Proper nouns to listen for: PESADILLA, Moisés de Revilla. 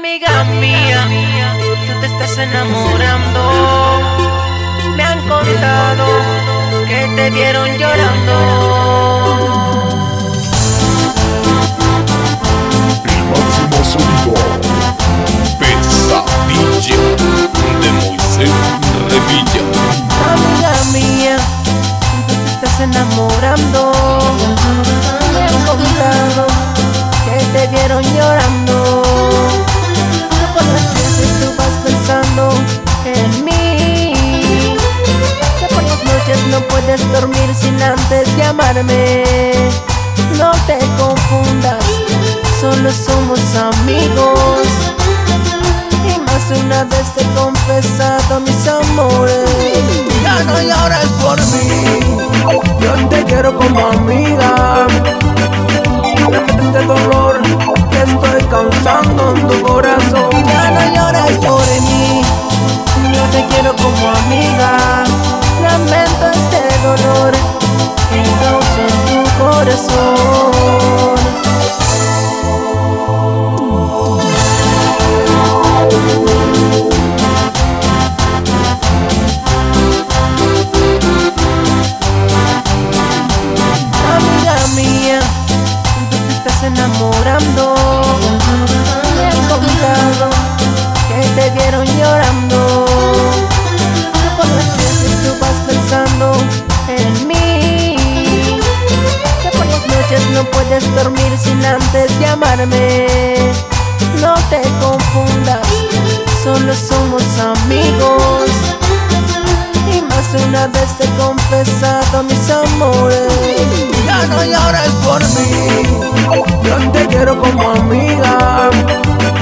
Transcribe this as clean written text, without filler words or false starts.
Amiga mía, tú te estás enamorando. Me han contado que te vieron llorando. El máximo sonido, Pesadilla, de Moisés de Revilla. Amiga mía, tú te estás enamorando. Me han contado que te vieron llorando. No puedes dormir sin antes llamarme. No te confundas, solo somos amigos. Y más de una vez te he confesado mis amores. Ya no llores por mí, yo te quiero como amiga. Este dolor que estoy causando en tu corazón. Ya no llores por mí, yo te quiero como amiga. Lamento este dolor que causa en tu corazón. Amiga mía, tú te estás enamorando. Me han contado que te vieron llorando. No puedes dormir sin antes llamarme. No te confundas, solo somos amigos. Y más de una vez te he confesado mis amores. Ya no llores por mí, yo te quiero como amiga.